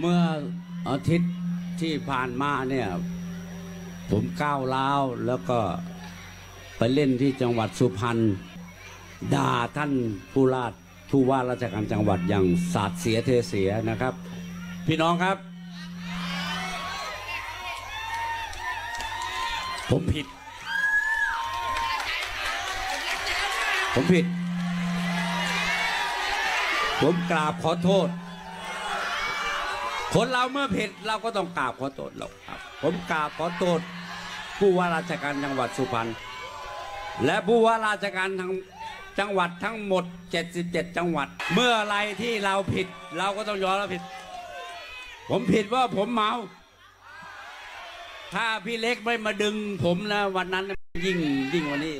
เมื่ออาทิตย์ที่ผ่านมาเนี่ยผมก้าวร้าวแล้วก็ไปเล่นที่จังหวัดสุพรรณด่าท่านผู้ว่าราชการจังหวัดอย่างสาดเสียเทเสียนะครับพี่น้องครับผมผิดผมกราบขอโทษคนเราเมื่อผิดเราก็ต้องกราบขอโทษเราครับผมกราบขอโทษผู้ว่าราชการจังหวัดสุพรรณและผู้ว่าราชการทั้งจังหวัดทั้งหมด77จังหวัดเมื่อไรที่เราผิดเราก็ต้องยอมรับผิดผมผิดว่าผมเมาถ้าพี่เล็กไม่มาดึงผมนะวันนั้นยิ่งกว่านี้